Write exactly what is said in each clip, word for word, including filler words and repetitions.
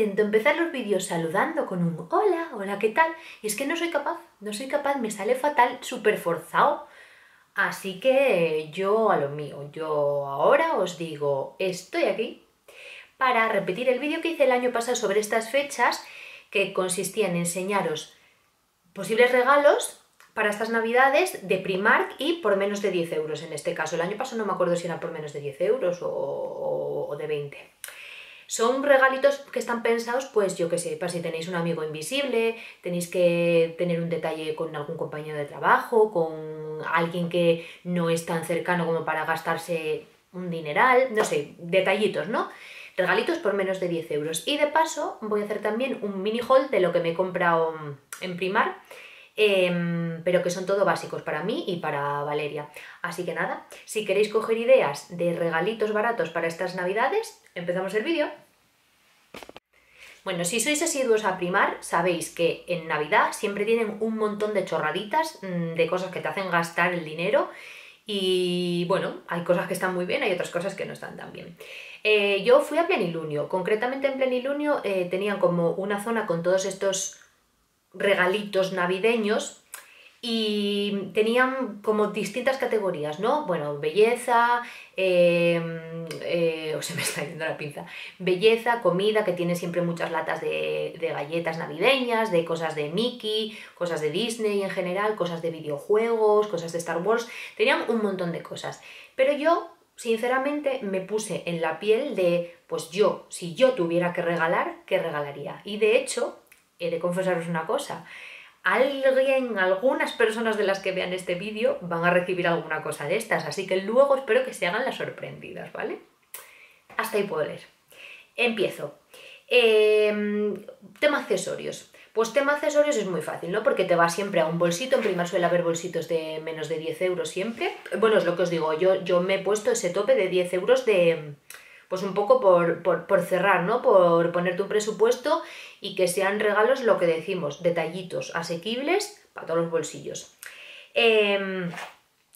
intento empezar los vídeos saludando con un hola, hola, ¿qué tal? Y es que no soy capaz, no soy capaz, me sale fatal, súper forzado. Así que yo a lo mío, yo ahora os digo, estoy aquí para repetir el vídeo que hice el año pasado sobre estas fechas, que consistía en enseñaros posibles regalos para estas navidades de Primark y por menos de diez euros en este caso. El año pasado no me acuerdo si era por menos de diez euros o, o, o de veinte. Son regalitos que están pensados, pues yo que sé, para si tenéis un amigo invisible, tenéis que tener un detalle con algún compañero de trabajo, con alguien que no es tan cercano como para gastarse un dineral, no sé, detallitos, ¿no? Regalitos por menos de diez euros. Y de paso voy a hacer también un mini haul de lo que me he comprado en Primark, eh, pero que son todo básicos para mí y para Valeria. Así que nada, si queréis coger ideas de regalitos baratos para estas navidades, empezamos el vídeo. Bueno, si sois asiduos a Primark, sabéis que en Navidad siempre tienen un montón de chorraditas, de cosas que te hacen gastar el dinero. Y bueno, hay cosas que están muy bien, hay otras cosas que no están tan bien. Eh, yo fui a Plenilunio, concretamente en Plenilunio eh, tenían como una zona con todos estos regalitos navideños y tenían como distintas categorías, ¿no? Bueno, belleza, eh, eh, oh, se me está yendo la pinza, belleza, comida, que tiene siempre muchas latas de, de galletas navideñas, de cosas de Mickey, cosas de Disney en general, cosas de videojuegos, cosas de Star Wars, tenían un montón de cosas, pero yo sinceramente me puse en la piel de, pues yo, si yo tuviera que regalar, ¿qué regalaría? Y de hecho, he de confesaros una cosa, alguien, algunas personas de las que vean este vídeo van a recibir alguna cosa de estas, así que luego espero que se hagan las sorprendidas, ¿vale? Hasta ahí puedo leer. Empiezo. Eh, tema accesorios. Pues tema accesorios es muy fácil, ¿no? Porque te va siempre a un bolsito, en Primark suele haber bolsitos de menos de diez euros siempre. Bueno, es lo que os digo, yo, yo me he puesto ese tope de diez euros de... pues un poco por, por, por cerrar, ¿no? Por ponerte un presupuesto y que sean regalos lo que decimos, detallitos asequibles para todos los bolsillos. Eh,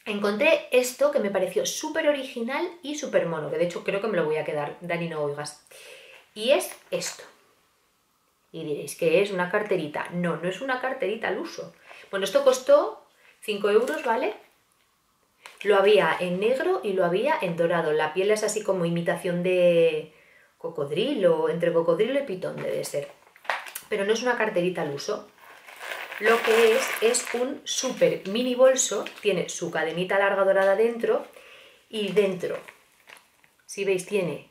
encontré esto que me pareció súper original y súper mono, que de hecho creo que me lo voy a quedar, Dani no oigas. Y es esto. Y diréis que es una carterita. No, no es una carterita al uso. Bueno, esto costó cinco euros, ¿vale? Lo había en negro y lo había en dorado. La piel es así como imitación de cocodrilo, entre cocodrilo y pitón debe ser. Pero no es una carterita al uso. Lo que es es un súper mini bolso. Tiene su cadenita larga dorada dentro. Y dentro, si veis, tiene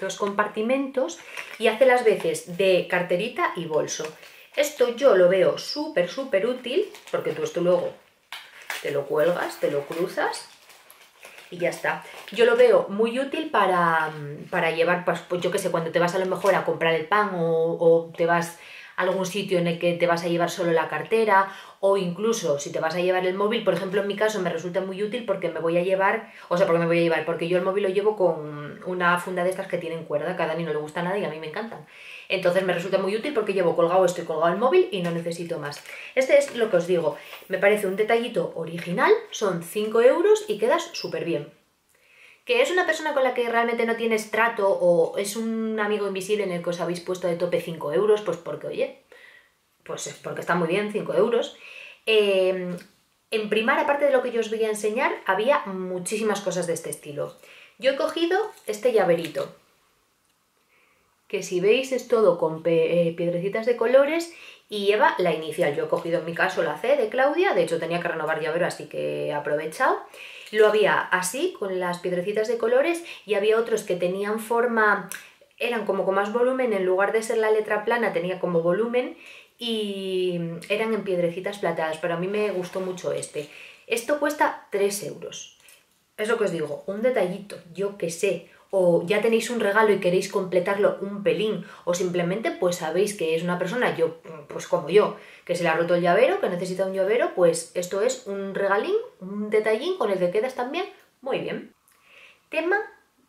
dos compartimentos y hace las veces de carterita y bolso. Esto yo lo veo súper, súper útil porque tú esto luego te lo cuelgas, te lo cruzas y ya está. Yo lo veo muy útil para, para llevar, pues yo que sé, cuando te vas a lo mejor a comprar el pan o, o te vas a algún sitio en el que te vas a llevar solo la cartera o incluso si te vas a llevar el móvil. Por ejemplo, en mi caso me resulta muy útil porque me voy a llevar, o sea, porque me voy a llevar, porque yo el móvil lo llevo con una funda de estas que tienen cuerda, que a Dani no le gusta nada y a mí me encantan. Entonces me resulta muy útil porque llevo colgado, estoy colgado el móvil y no necesito más. Este es lo que os digo, me parece un detallito original, son cinco euros y quedas súper bien. Que es una persona con la que realmente no tienes trato o es un amigo invisible en el que os habéis puesto de tope cinco euros, pues porque, oye, pues es porque está muy bien cinco euros. Eh, en Primark, aparte de lo que yo os voy a enseñar, había muchísimas cosas de este estilo. Yo he cogido este llaverito, que si veis es todo con piedrecitas de colores y lleva la inicial. Yo he cogido en mi caso la C de Claudia, de hecho tenía que renovar llavero así que he aprovechado. Lo había así con las piedrecitas de colores y había otros que tenían forma, eran como con más volumen, en lugar de ser la letra plana tenía como volumen y eran en piedrecitas plateadas, pero a mí me gustó mucho este. Esto cuesta tres euros, es lo que os digo, un detallito, yo que sé. O ya tenéis un regalo y queréis completarlo un pelín, o simplemente pues sabéis que es una persona, yo pues como yo, que se le ha roto el llavero, que necesita un llavero, pues esto es un regalín, un detallín con el que quedas también muy bien. Tema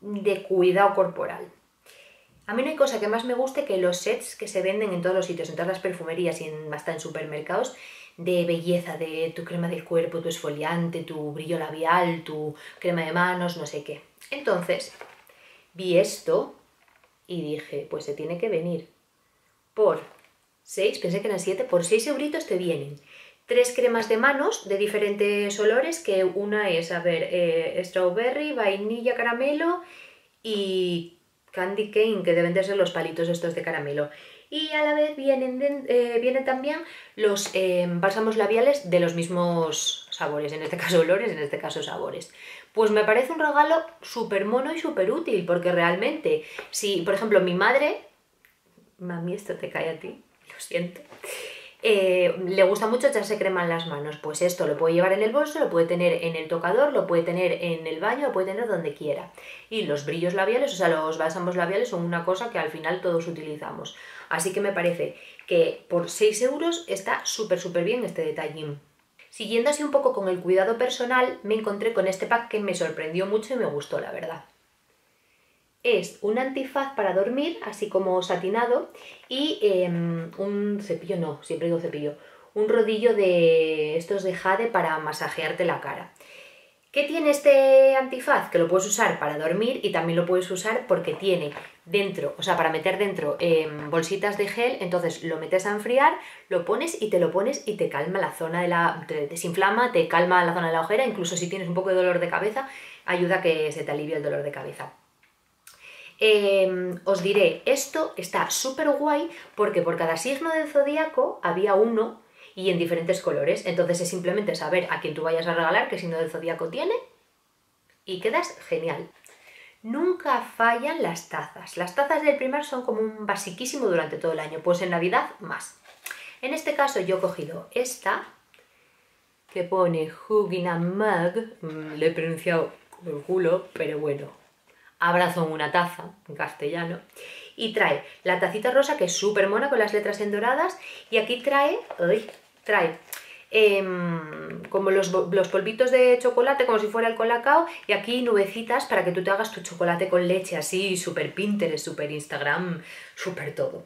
de cuidado corporal. A mí no hay cosa que más me guste que los sets que se venden en todos los sitios, en todas las perfumerías y en, hasta en supermercados, de belleza, de tu crema del cuerpo, tu esfoliante, tu brillo labial, tu crema de manos, no sé qué. Entonces vi esto y dije, pues se tiene que venir por seis, pensé que eran siete, por seis euritos te vienen tres cremas de manos de diferentes olores, que una es, a ver, eh, strawberry, vainilla, caramelo y candy cane, que deben de ser los palitos estos de caramelo. Y a la vez vienen, de, eh, vienen también los eh, bálsamos labiales de los mismos sabores, en este caso olores, en este caso sabores. Pues me parece un regalo súper mono y súper útil, porque realmente, si por ejemplo mi madre, mami esto te cae a ti, lo siento, eh, le gusta mucho echarse crema en las manos, pues esto lo puede llevar en el bolso, lo puede tener en el tocador, lo puede tener en el baño, lo puede tener donde quiera. Y los brillos labiales, o sea los bálsamos labiales son una cosa que al final todos utilizamos. Así que me parece que por seis euros está súper súper bien este detallín. Siguiendo así un poco con el cuidado personal, me encontré con este pack que me sorprendió mucho y me gustó, la verdad. Es un antifaz para dormir, así como satinado, y eh, un cepillo, no, siempre digo cepillo, un rodillo de estos de jade para masajearte la cara. ¿Qué tiene este antifaz? Que lo puedes usar para dormir y también lo puedes usar porque tiene dentro, o sea, para meter dentro eh, bolsitas de gel, entonces lo metes a enfriar, lo pones y te lo pones y te calma la zona de la... te desinflama, te calma la zona de la ojera, incluso si tienes un poco de dolor de cabeza, ayuda a que se te alivie el dolor de cabeza. Eh, os diré, esto está súper guay porque por cada signo del zodíaco había uno y en diferentes colores, entonces es simplemente saber a quién tú vayas a regalar, qué signo del zodíaco tiene, y quedas genial. Nunca fallan las tazas. Las tazas del Primark son como un basiquísimo durante todo el año, pues en Navidad más. En este caso yo he cogido esta, que pone Hugging a Mug, le he pronunciado el culo, pero bueno, abrazo en una taza, en castellano. Y trae la tacita rosa, que es súper mona, con las letras en doradas, y aquí trae... Uy, trae eh, como los, los polvitos de chocolate, como si fuera el colacao, y aquí nubecitas para que tú te hagas tu chocolate con leche, así súper Pinterest, súper Instagram, súper todo.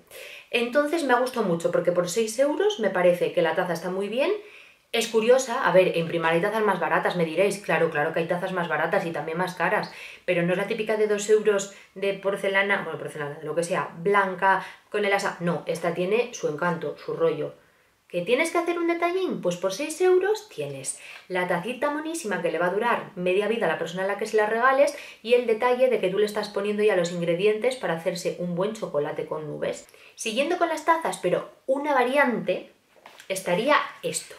Entonces me ha gustado mucho, porque por seis euros me parece que la taza está muy bien. Es curiosa, a ver, en Primark hay tazas más baratas, me diréis, claro, claro que hay tazas más baratas y también más caras, pero no es la típica de dos euros de porcelana, bueno, porcelana, lo que sea, blanca, con el asa, no, esta tiene su encanto, su rollo. ¿Que tienes que hacer un detallín? Pues por seis euros tienes la tacita monísima que le va a durar media vida a la persona a la que se la regales y el detalle de que tú le estás poniendo ya los ingredientes para hacerse un buen chocolate con nubes. Siguiendo con las tazas, pero una variante, estaría esto.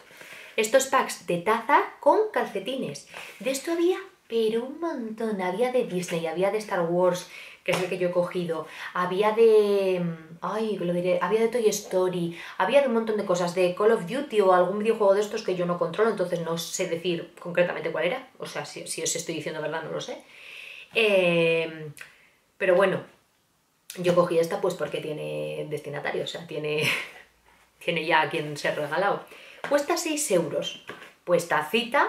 Estos packs de taza con calcetines. De esto había, pero un montón. Había de Disney, había de Star Wars, que es el que yo he cogido. Había de... ay, lo diré. Había de Toy Story. Había de un montón de cosas. De Call of Duty o algún videojuego de estos que yo no controlo, entonces no sé decir concretamente cuál era. O sea, si, si os estoy diciendo verdad, no lo sé. Eh, pero bueno, yo cogí esta pues porque tiene destinatario. O sea, tiene, tiene ya a quien se ha regalado. Cuesta seis euros, pues tacita,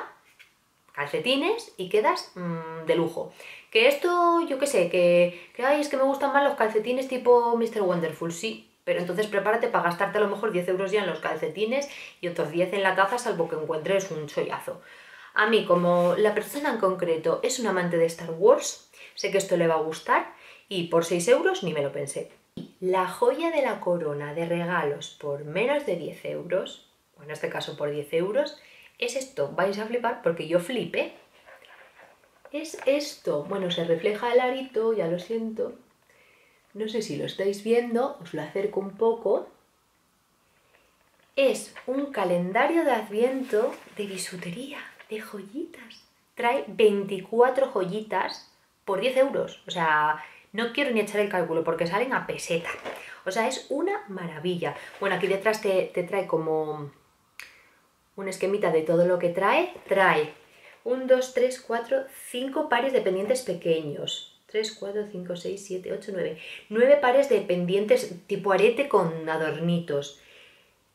calcetines y quedas mmm, de lujo. Que esto, yo qué sé, que, que ay, es que me gustan más los calcetines tipo mister Wonderful, sí, pero entonces prepárate para gastarte a lo mejor diez euros ya en los calcetines y otros diez en la taza, salvo que encuentres un chollazo. A mí, como la persona en concreto es un amante de Star Wars, sé que esto le va a gustar y por seis euros ni me lo pensé. La joya de la corona de regalos por menos de diez euros... en este caso por diez euros, es esto. Vais a flipar porque yo flipé. Es esto. Bueno, se refleja el arito, ya lo siento. No sé si lo estáis viendo, os lo acerco un poco. Es un calendario de adviento de bisutería, de joyitas. Trae veinticuatro joyitas por diez euros. O sea, no quiero ni echar el cálculo porque salen a peseta. O sea, es una maravilla. Bueno, aquí detrás te, te trae como... un esquemita de todo lo que trae. Trae uno, dos, tres, cuatro, cinco pares de pendientes pequeños. tres, cuatro, cinco, seis, siete, ocho, nueve. nueve pares de pendientes tipo arete con adornitos.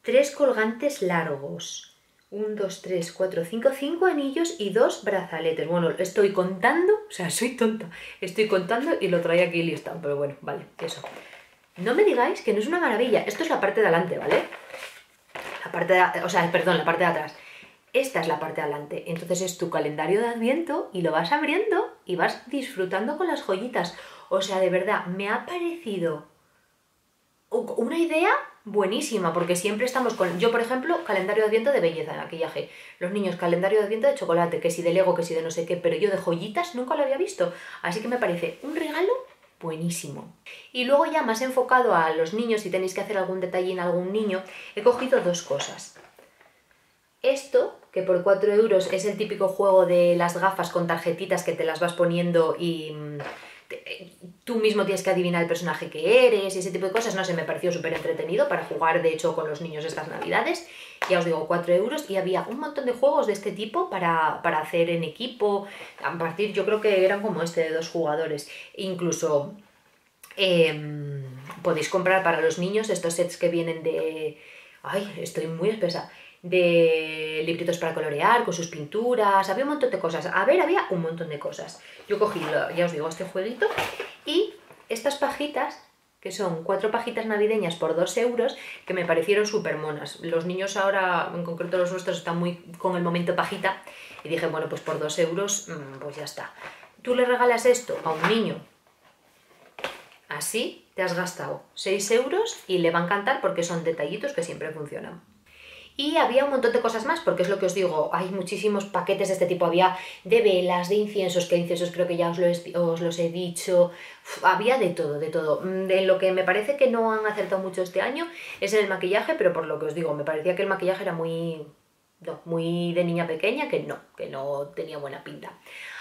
tres colgantes largos. uno, dos, tres, cuatro, cinco. cinco anillos y dos brazaletes. Bueno, estoy contando, o sea, soy tonta. Estoy contando y lo trae aquí listado, pero bueno, vale, eso. No me digáis que no es una maravilla. Esto es la parte de adelante, ¿vale? La parte de, o sea, perdón, la parte de atrás. Esta es la parte de adelante. Entonces es tu calendario de adviento y lo vas abriendo y vas disfrutando con las joyitas. O sea, de verdad, me ha parecido una idea buenísima, porque siempre estamos con... Yo, por ejemplo, calendario de adviento de belleza, de maquillaje. Los niños, calendario de adviento de chocolate, que si de Lego, que si de no sé qué, pero yo de joyitas nunca lo había visto. Así que me parece un regalo buenísimo. Y luego ya más enfocado a los niños, si tenéis que hacer algún detallín a algún niño, he cogido dos cosas. Esto, que por cuatro euros es el típico juego de las gafas con tarjetitas que te las vas poniendo y... tú mismo tienes que adivinar el personaje que eres y ese tipo de cosas. No sé, me pareció súper entretenido para jugar, de hecho, con los niños estas navidades. Ya os digo, cuatro euros, y había un montón de juegos de este tipo para, para hacer en equipo. A partir, yo creo que eran como este de dos jugadores. Incluso eh, podéis comprar para los niños estos sets que vienen de... Ay, estoy muy espesa. De libritos para colorear, con sus pinturas, había un montón de cosas. A ver, había un montón de cosas. Yo cogí, ya os digo, este jueguito y estas pajitas, que son cuatro pajitas navideñas por dos euros, que me parecieron súper monas. Los niños ahora, en concreto los nuestros, están muy con el momento pajita. Y dije, bueno, pues por dos euros, pues ya está. Tú le regalas esto a un niño, así te has gastado seis euros y le va a encantar porque son detallitos que siempre funcionan. Y había un montón de cosas más, porque es lo que os digo, hay muchísimos paquetes de este tipo. Había de velas, de inciensos, que inciensos creo que ya os, lo he, os los he dicho. Uf, había de todo, de todo. De lo que me parece que no han acertado mucho este año es en el maquillaje, pero por lo que os digo, me parecía que el maquillaje era muy, no, muy de niña pequeña, que no, que no tenía buena pinta.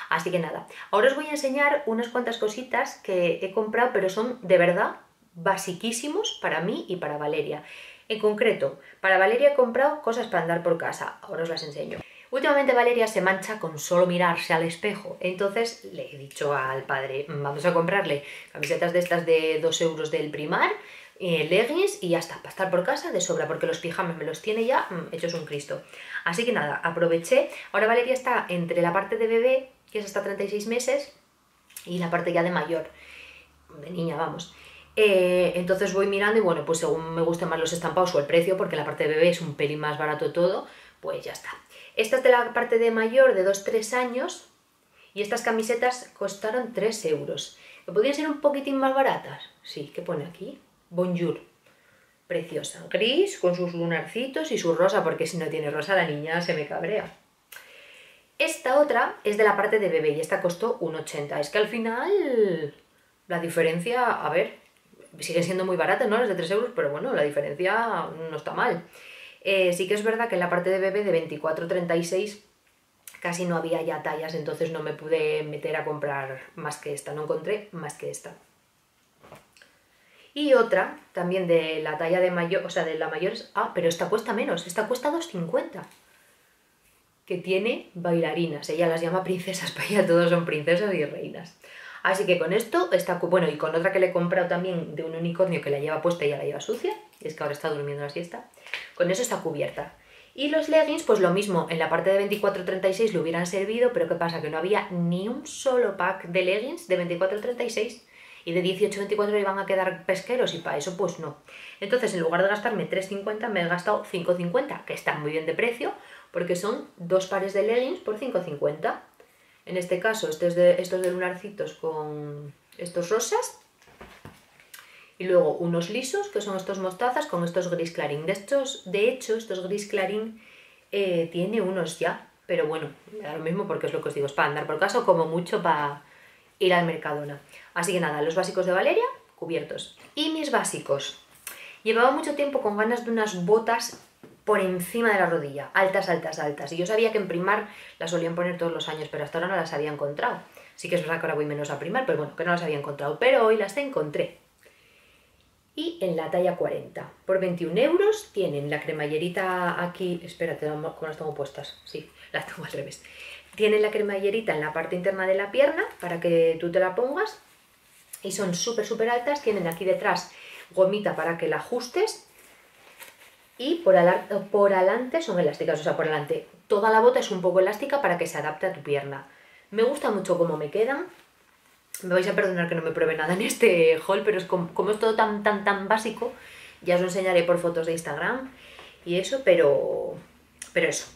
Así que nada, ahora os voy a enseñar unas cuantas cositas que he comprado, pero son de verdad basiquísimos para mí y para Valeria. En concreto, para Valeria he comprado cosas para andar por casa, ahora os las enseño. Últimamente Valeria se mancha con solo mirarse al espejo, entonces le he dicho al padre, vamos a comprarle camisetas de estas de dos euros del Primark, eh, leggings y ya está, para estar por casa de sobra, porque los pijamas me los tiene ya mmm, hechos un Cristo. Así que nada, aproveché. Ahora Valeria está entre la parte de bebé, que es hasta treinta y seis meses, y la parte ya de mayor, de niña, vamos. Eh, entonces voy mirando y bueno, pues según me gustan más los estampados o el precio, porque la parte de bebé es un pelín más barato todo, pues ya está. Esta es de la parte de mayor, de dos a tres años, y estas camisetas costaron tres euros. ¿Que podrían ser un poquitín más baratas? Sí, ¿qué pone aquí? Bonjour. Preciosa. Gris, con sus lunarcitos y su rosa, porque si no tiene rosa la niña se me cabrea. Esta otra es de la parte de bebé y esta costó un ochenta. Es que al final la diferencia, a ver... siguen siendo muy baratas, ¿no? Las de tres euros, pero bueno, la diferencia no está mal. Eh, sí que es verdad que en la parte de bebé de veinticuatro a treinta y seis casi no había ya tallas, entonces no me pude meter a comprar más que esta, no encontré más que esta. Y otra, también de la talla de mayor, o sea, de la mayor, ah, pero esta cuesta menos, esta cuesta dos cincuenta. Que tiene bailarinas, ella las llama princesas, para ella todos son princesas y reinas. Así que con esto está... Bueno, y con otra que le he comprado también de un unicornio que la lleva puesta y ya la lleva sucia. Y es que ahora está durmiendo la siesta. Con eso está cubierta. Y los leggings, pues lo mismo. En la parte de veinticuatro a treinta y seis le hubieran servido, pero ¿qué pasa? Que no había ni un solo pack de leggings de veinticuatro a treinta y seis. Y de dieciocho a veinticuatro le iban a quedar pesqueros y para eso pues no. Entonces, en lugar de gastarme tres cincuenta, me he gastado cinco cincuenta, que está muy bien de precio, porque son dos pares de leggings por cinco cincuenta. En este caso, este es de, estos de lunarcitos con estos rosas. Y luego unos lisos, que son estos mostazas, con estos gris clarín. De, estos, de hecho, estos gris clarín eh, tiene unos ya. Pero bueno, me da lo mismo porque es lo que os digo. Es para andar por casa, como mucho para ir al Mercadona. Así que nada, los básicos de Valeria, cubiertos. Y mis básicos. Llevaba mucho tiempo con ganas de unas botas por encima de la rodilla, altas, altas, altas. Y yo sabía que en Primark las solían poner todos los años, pero hasta ahora no las había encontrado. Sí que es verdad que ahora voy menos a Primark, pero bueno, que no las había encontrado. Pero hoy las encontré. Y en la talla cuarenta, por veintiún euros, tienen la cremallerita aquí... Espérate, ¿cómo las tengo puestas? Sí, las tengo al revés. Tienen la cremallerita en la parte interna de la pierna, para que tú te la pongas. Y son súper, súper altas. Tienen aquí detrás gomita para que la ajustes. Y por, ala, por alante son elásticas, o sea, por alante. Toda la bota es un poco elástica para que se adapte a tu pierna. Me gusta mucho cómo me quedan. Me vais a perdonar que no me pruebe nada en este haul, pero es como, como es todo tan, tan, tan básico, ya os lo enseñaré por fotos de Instagram y eso, pero, pero eso.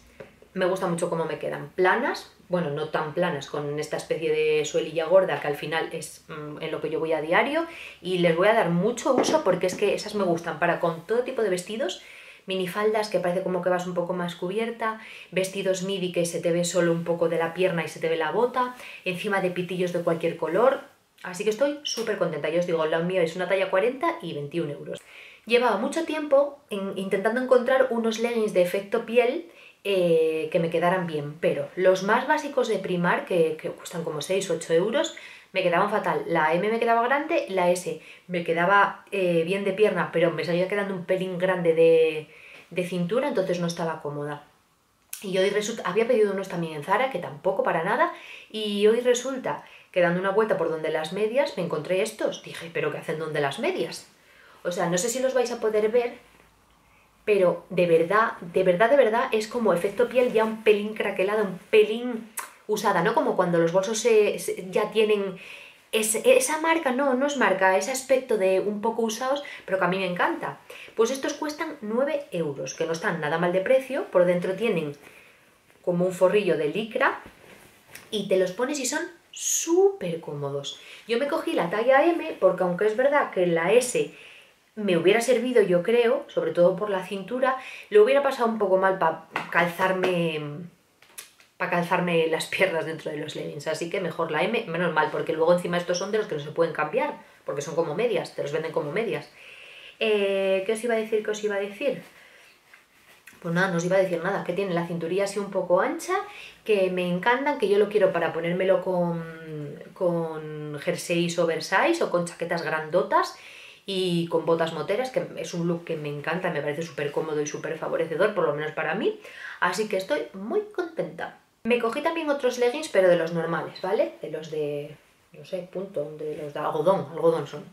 Me gusta mucho cómo me quedan. Planas, bueno, no tan planas, con esta especie de suelilla gorda que al final es mmm, en lo que yo voy a diario, y les voy a dar mucho uso porque es que esas me gustan para con todo tipo de vestidos, minifaldas que parece como que vas un poco más cubierta, vestidos midi que se te ve solo un poco de la pierna y se te ve la bota, encima de pitillos de cualquier color, así que estoy súper contenta. Yo os digo, la mía es una talla cuarenta y veintiún euros. Llevaba mucho tiempo en, intentando encontrar unos leggings de efecto piel eh, que me quedaran bien, pero los más básicos de Primark, que, que cuestan como seis u ocho euros, me quedaban fatal. La M me quedaba grande, la S me quedaba eh, bien de pierna, pero me salía quedando un pelín grande de, de cintura, entonces no estaba cómoda. Y hoy resulta, había pedido unos también en Zara, que tampoco para nada, y hoy resulta que dando una vuelta por donde las medias me encontré estos. Dije, ¿pero qué hacen donde las medias? O sea, no sé si los vais a poder ver, pero de verdad, de verdad, de verdad, es como efecto piel ya un pelín craquelada, un pelín usada, ¿no? Como cuando los bolsos se, se, ya tienen es, esa marca, no, no es marca, ese aspecto de un poco usados, pero que a mí me encanta. Pues estos cuestan nueve euros, que no están nada mal de precio. Por dentro tienen como un forrillo de licra y te los pones y son súper cómodos. Yo me cogí la talla M porque aunque es verdad que la S me hubiera servido, yo creo, sobre todo por la cintura, lo hubiera pasado un poco mal para calzarme... para calzarme las piernas dentro de los leggings, así que mejor la M, menos mal, porque luego encima estos son de los que no se pueden cambiar, porque son como medias, te los venden como medias. Eh, ¿Qué os iba a decir? ¿Qué os iba a decir? Pues nada, no os iba a decir nada, que tiene la cinturilla así un poco ancha, que me encantan, que yo lo quiero para ponérmelo con, con jerseys oversize o con chaquetas grandotas y con botas moteras, que es un look que me encanta, me parece súper cómodo y súper favorecedor, por lo menos para mí, así que estoy muy contenta. Me cogí también otros leggings, pero de los normales, ¿vale? De los de, no sé, punto, de los de algodón, algodón son.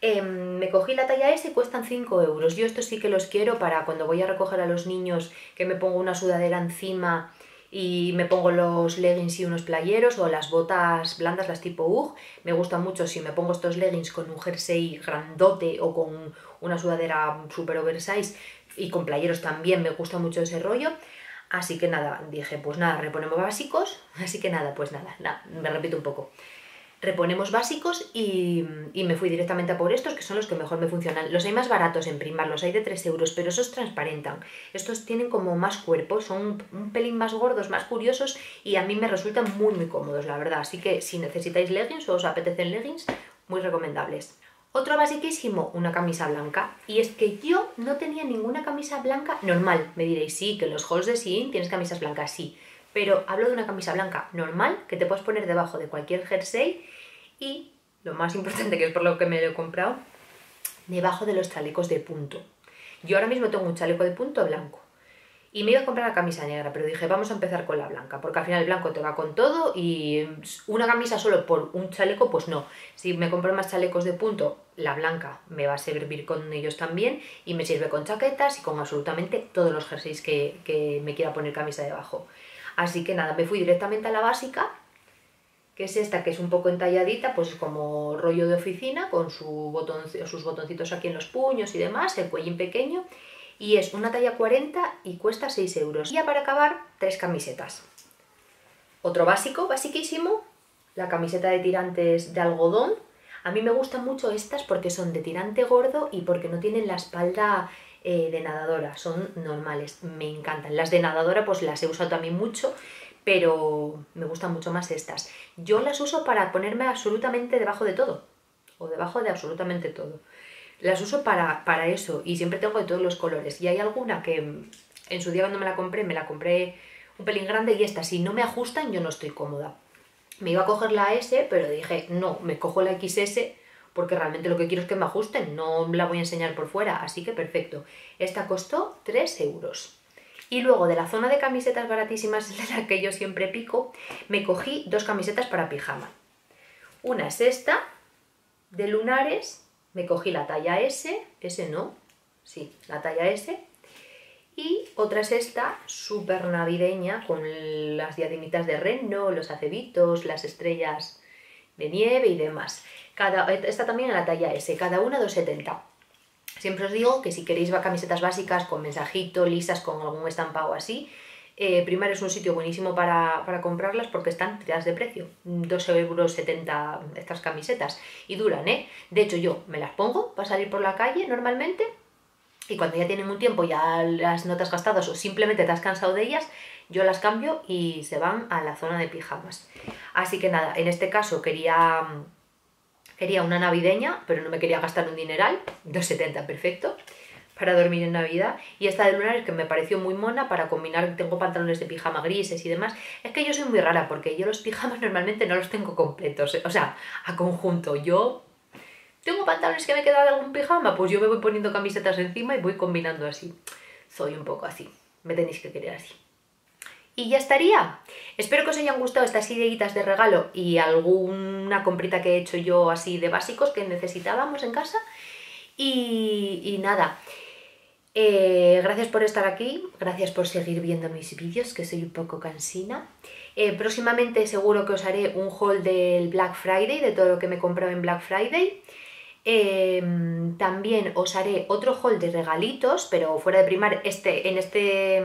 Eh, me cogí la talla S y cuestan cinco euros. Yo estos sí que los quiero para cuando voy a recoger a los niños, que me pongo una sudadera encima y me pongo los leggings y unos playeros o las botas blandas, las tipo Ugg. Me gustan mucho si me pongo estos leggings con un jersey grandote o con una sudadera super oversize y con playeros también, me gusta mucho ese rollo. Así que nada, dije, pues nada, reponemos básicos, así que nada, pues nada, nada, me repito un poco. Reponemos básicos y, y me fui directamente a por estos, que son los que mejor me funcionan. Los hay más baratos en Primark, los hay de tres euros, pero esos transparentan. Estos tienen como más cuerpo, son un pelín más gordos, más curiosos, y a mí me resultan muy, muy cómodos, la verdad. Así que si necesitáis leggings o os apetecen leggings, muy recomendables. Otro basiquísimo, una camisa blanca. Y es que yo no tenía ninguna camisa blanca normal. Me diréis, sí, que en los hauls de Shein tienes camisas blancas, sí. Pero hablo de una camisa blanca normal, que te puedes poner debajo de cualquier jersey. Y lo más importante, que es por lo que me lo he comprado, debajo de los chalecos de punto. Yo ahora mismo tengo un chaleco de punto blanco. Y me iba a comprar la camisa negra, pero dije, vamos a empezar con la blanca, porque al final el blanco te va con todo y una camisa solo por un chaleco, pues no. Si me compro más chalecos de punto, la blanca me va a servir con ellos también y me sirve con chaquetas y con absolutamente todos los jerseys que, que me quiera poner camisa debajo. Así que nada, me fui directamente a la básica, que es esta, que es un poco entalladita, pues como rollo de oficina, con su botón, sus botoncitos aquí en los puños y demás, el cuellín pequeño. Y es una talla cuarenta y cuesta seis euros. Y ya para acabar, tres camisetas. Otro básico, basiquísimo, la camiseta de tirantes de algodón. A mí me gustan mucho estas porque son de tirante gordo y porque no tienen la espalda eh, de nadadora. Son normales, me encantan. Las de nadadora pues las he usado también mucho, pero me gustan mucho más estas. Yo las uso para ponerme absolutamente debajo de todo. O debajo de absolutamente todo. Las uso para, para eso y siempre tengo de todos los colores. Y hay alguna que en su día cuando me la compré, me la compré un pelín grande y esta, si no me ajustan, yo no estoy cómoda. Me iba a coger la S, pero dije, no, me cojo la equis ese porque realmente lo que quiero es que me ajusten, no la voy a enseñar por fuera, así que perfecto. Esta costó tres euros. Y luego de la zona de camisetas baratísimas, de la que yo siempre pico, me cogí dos camisetas para pijama. Una es esta, de lunares. Me cogí la talla S, S no, sí, la talla S. Y otra es esta, súper navideña, con las diademitas de reno, los acebitos, las estrellas de nieve y demás. Cada, esta también en la talla S, cada una dos setenta. Siempre os digo que si queréis camisetas básicas con mensajito, lisas, con algún estampado así, Eh, Primark es un sitio buenísimo para, para comprarlas porque están tiradas de precio, dos euros setenta estas camisetas, y duran, ¿eh? De hecho yo me las pongo para salir por la calle normalmente, y cuando ya tienen un tiempo, ya las no te has gastado o simplemente te has cansado de ellas, yo las cambio y se van a la zona de pijamas. Así que nada, en este caso quería, quería una navideña, pero no me quería gastar un dineral, dos setenta, perfecto, para dormir en Navidad. Y esta de lunares que me pareció muy mona para combinar, tengo pantalones de pijama grises y demás. Es que yo soy muy rara porque yo los pijamas normalmente no los tengo completos, o sea, a conjunto. Yo tengo pantalones que me he quedado de algún pijama, pues yo me voy poniendo camisetas encima y voy combinando así. Soy un poco así, me tenéis que querer así. Y ya estaría. Espero que os hayan gustado estas ideitas de regalo y alguna comprita que he hecho yo así de básicos que necesitábamos en casa. Y, y nada... Eh, gracias por estar aquí, gracias por seguir viendo mis vídeos, que soy un poco cansina. Eh, próximamente seguro que os haré un haul del Black Friday, de todo lo que me he comprado en Black Friday. Eh, también os haré otro haul de regalitos, pero fuera de Primark. Este, en este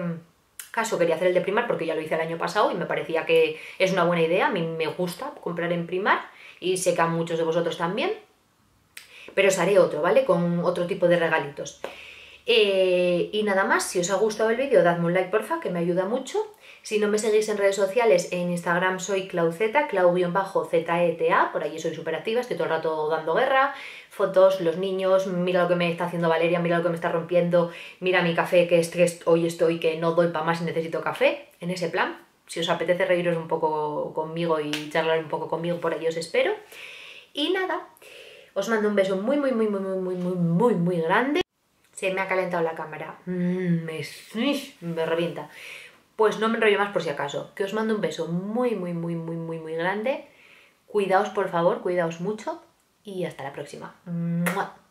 caso quería hacer el de Primark porque ya lo hice el año pasado y me parecía que es una buena idea. A mí me gusta comprar en Primark y sé que a muchos de vosotros también. Pero os haré otro, ¿vale? Con otro tipo de regalitos. Eh, y nada más, si os ha gustado el vídeo dadme un like porfa, que me ayuda mucho. Si no me seguís en redes sociales, en Instagram soy clauzeta, clau-zeta, por allí soy súper activa, estoy todo el rato dando guerra, fotos, los niños, mira lo que me está haciendo Valeria, mira lo que me está rompiendo, mira mi café, que estrés hoy estoy, que no doy para más y necesito café, en ese plan. Si os apetece reíros un poco conmigo y charlar un poco conmigo, por allí os espero. Y nada, os mando un beso muy muy muy muy muy muy muy muy grande. Se me ha calentado la cámara, mm, me, me revienta. Pues no me enrollo más por si acaso, que os mando un beso muy, muy, muy, muy, muy, muy grande. Cuidaos por favor, cuidaos mucho y hasta la próxima. ¡Mua!